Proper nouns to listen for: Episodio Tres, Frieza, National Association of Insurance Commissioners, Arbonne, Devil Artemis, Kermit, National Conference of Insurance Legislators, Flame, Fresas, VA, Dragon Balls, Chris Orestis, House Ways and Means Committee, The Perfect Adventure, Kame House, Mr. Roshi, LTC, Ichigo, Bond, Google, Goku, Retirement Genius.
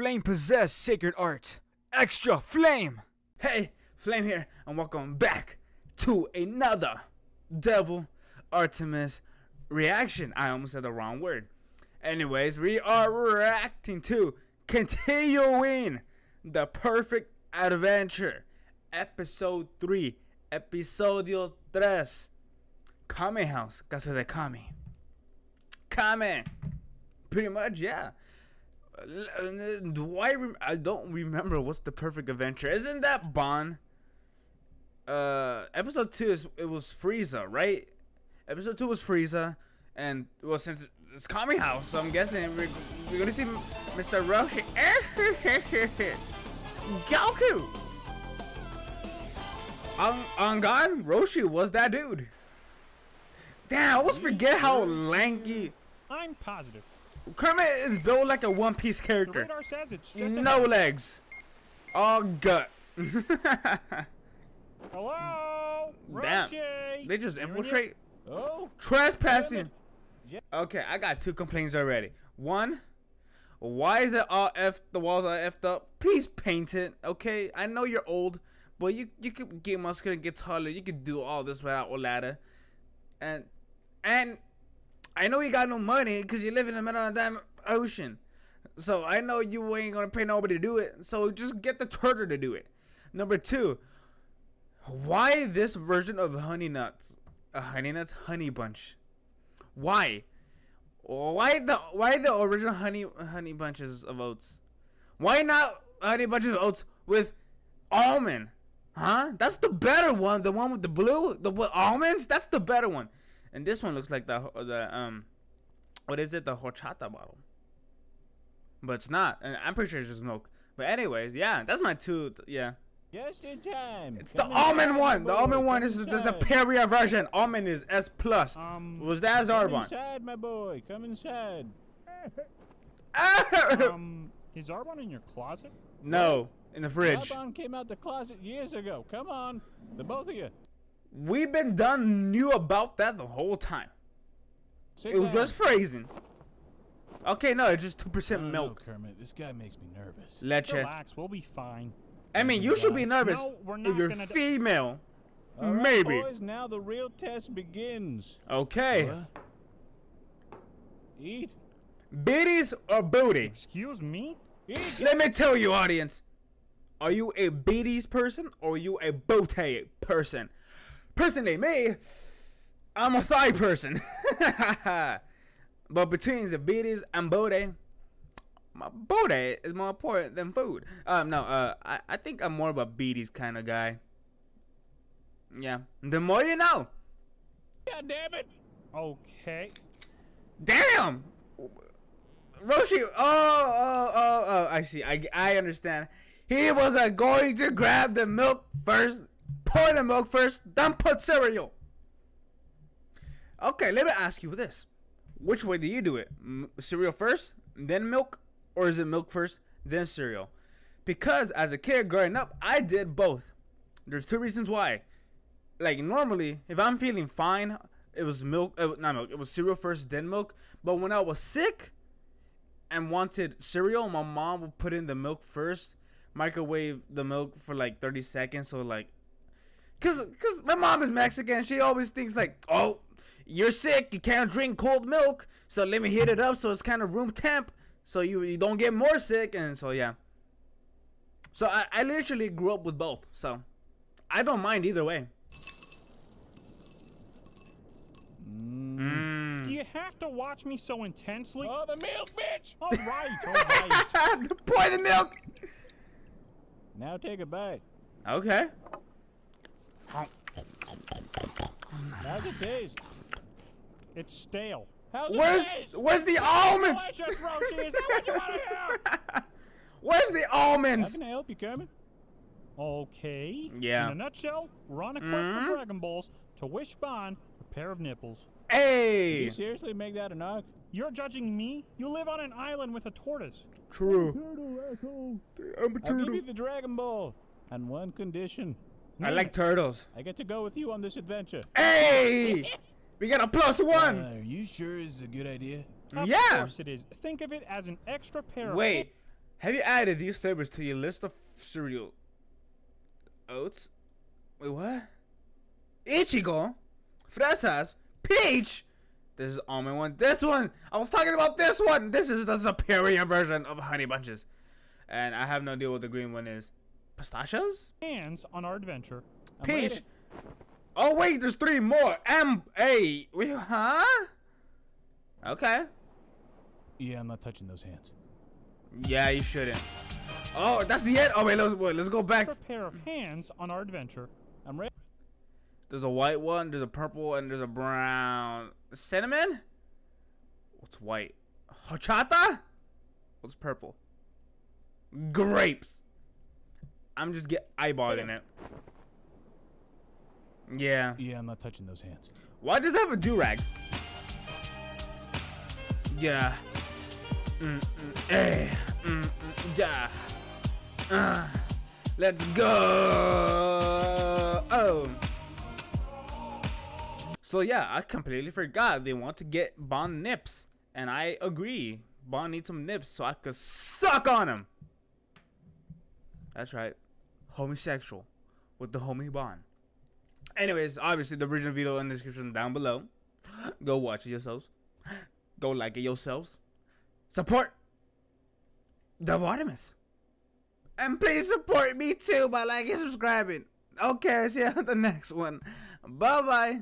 Flame possessed sacred art. Extra Flame! Hey, Flame here, and welcome back to another Devil Artemis reaction. I almost said the wrong word. Anyways, we are reacting to continuing The Perfect Adventure, Episode 3, Episodio Tres, Kame House, Casa de Kame. Kame! Pretty much, yeah. I don't remember what's The Perfect Adventure. Isn't that Bond? Episode 2, it was Frieza, right? Episode 2 was Frieza. And, well, since it's Kame House, so I'm guessing we're gonna see Mr. Roshi. Goku! On God, Roshi was that dude. Damn, I always forget how lanky. I'm positive. Kermit is built like a One Piece character. Says it's just no legs. All gut. Hello? Damn. Roshi. They just infiltrate. Oh. Trespassing. Okay, I got two complaints already. One, why is it all effed? The walls are effed up. Please paint it. Okay, I know you're old, but you could get muscular, get taller. You could do all this without a ladder. And I know you got no money because you live in the middle of the damn ocean. So I know you ain't gonna pay nobody to do it. So just get the turtle to do it. Number two, why this version of Honey Nuts? Honey Nuts Honey Bunch. Why? Why the original honey bunches of oats? Why not honey bunches of oats with almond? Huh? That's the better one. The one with the blue, the with almonds. That's the better one. And this one looks like the what is it? The horchata bottle. But it's not. And I'm pretty sure it's just milk. But anyways, yeah, that's my two. Yeah. Just in time. It's the almond one. The almond one is the superior version. Almond is S+. Was that as Arbonne? Come inside, my boy. Come inside. Is Arbonne in your closet? No, in the fridge. Arbonne came out the closet years ago. Come on, the both of you. We've been knew about that the whole time. It was just phrasing. Okay, no, it's just 2% milk. No, Kermit, this guy makes me nervous. Leche. Relax, we'll be fine. I mean, you should be nervous if you're female. Right, maybe. Boys, now the real test begins. Okay. Eat. Biddies or booty? Excuse me? Let me tell you, audience. Are you a biddies person or are you a booty person? Personally, me, I'm a thigh person. But between the biddies and booty, my booty is more important than food. I think I'm more of a biddies kind of guy. Yeah, the more you know. God damn it. Okay. Damn. Roshi. Oh, I see. I understand. He wasn't going to grab the milk first. Pour the milk first, then put cereal. Okay, let me ask you this. Which way do you do it? Cereal first, then milk? Or is it milk first, then cereal? Because as a kid growing up, I did both. There's two reasons why. Like normally, if I'm feeling fine, it was milk, not milk, it was cereal first, then milk. But when I was sick and wanted cereal, my mom would put in the milk first, microwave the milk for like 30 seconds, so like, Cause my mom is Mexican, she always thinks like, oh, you're sick, you can't drink cold milk, so let me heat it up so it's kind of room temp, so you don't get more sick, and so yeah. So I literally grew up with both, so I don't mind either way. Do you have to watch me so intensely? Oh, the milk, bitch! All right, all right. Pour the milk. Now take a bite. Okay. How's it taste? It's stale. How's it taste? Where's the almonds? Is that what you want to hear? Where's the almonds? How can I help you, Kermit? Okay. Yeah. In a nutshell, we're on a quest for Dragon Balls to wish Bond a pair of nipples. Hey! Did you seriously make that a knock? You're judging me? You live on an island with a tortoise. True. I'll give you the Dragon Ball on one condition. I like turtles. I get to go with you on this adventure. Hey! We got a +1! Are you sure this is a good idea? Of course it is. Think of it as an extra pair of... Wait, Have you added these flavors to your list of cereal? Oats? Wait, what? Ichigo? Fresas? Peach? This is almond one. This one! I was talking about this one! This is the superior version of Honey Bunches. And I have no idea what the green one is. Pistachios? Hands on our adventure. Peach! Oh wait, there's three more! M-A! Wait, huh? Okay. Yeah, I'm not touching those hands. Yeah, you shouldn't. Oh, that's the end? Oh wait, let's go back. A pair of hands on our adventure. I'm ready. There's a white one, there's a purple, and there's a brown. Cinnamon? What's white? Horchata? What's purple? Grapes. I'm just eyeballing it. Yeah. Yeah, I'm not touching those hands. Why does it have a do-rag? Yeah. Yeah. Let's go. Oh. So yeah, I completely forgot they want to get Bond nips, and I agree. Bond needs some nips so I could suck on him. That's right, homosexual with the homie Bond. Anyways, obviously the original video in the description down below. Go watch it yourselves. Go like it yourselves. Support Devil Artemis. And please support me too by liking and subscribing. Okay, see you on the next one. Bye bye.